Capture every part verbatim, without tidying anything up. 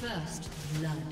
First blood.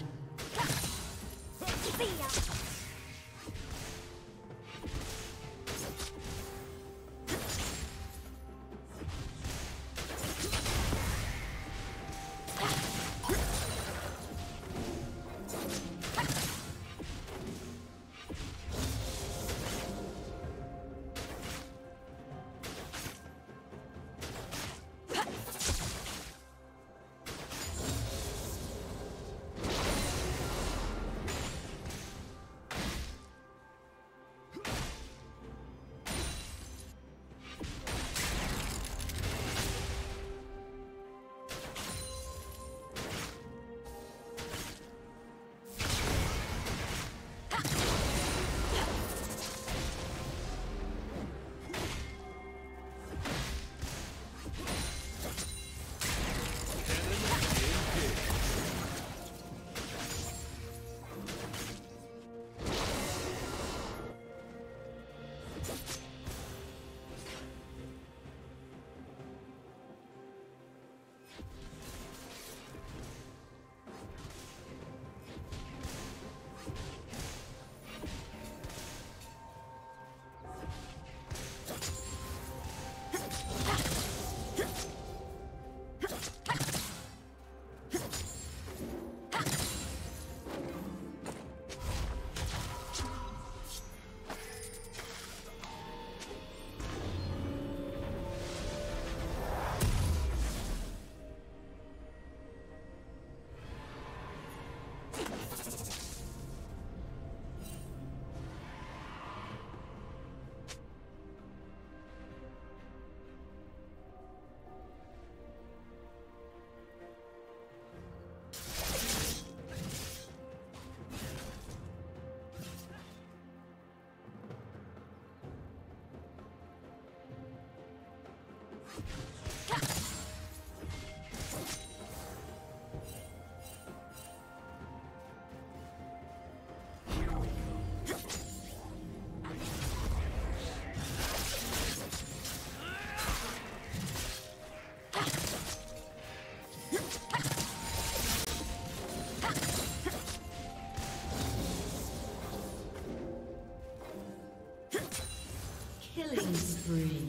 Killing spree.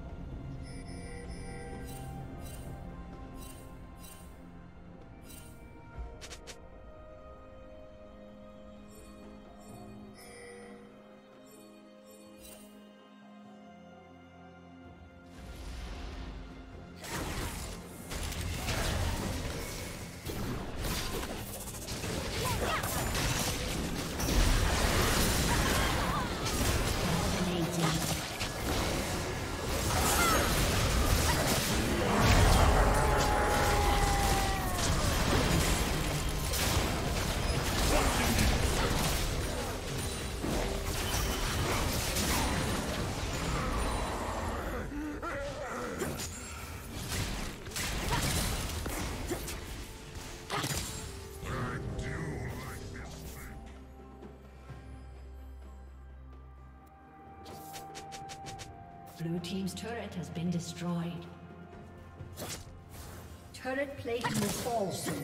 Blue Team's turret has been destroyed. Turret plate will fall soon.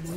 Blue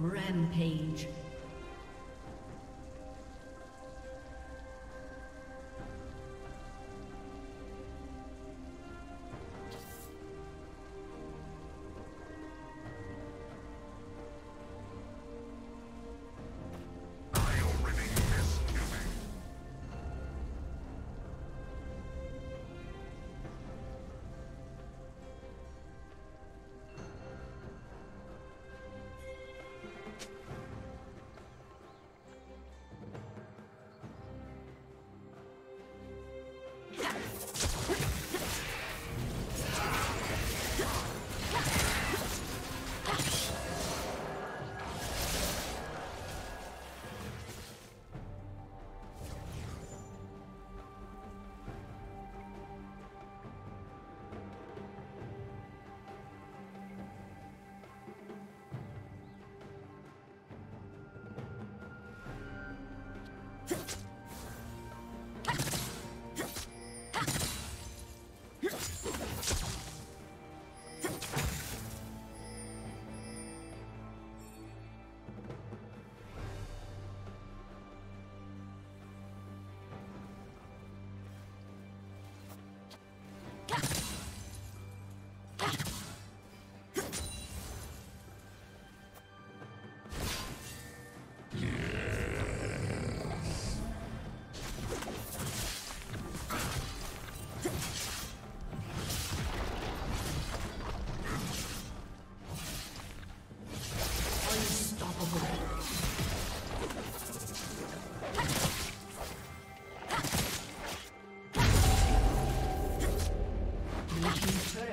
Rampage.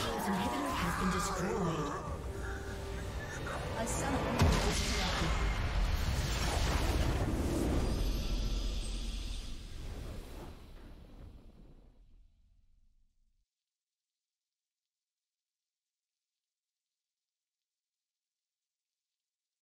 team's inhibitor has been destroyed.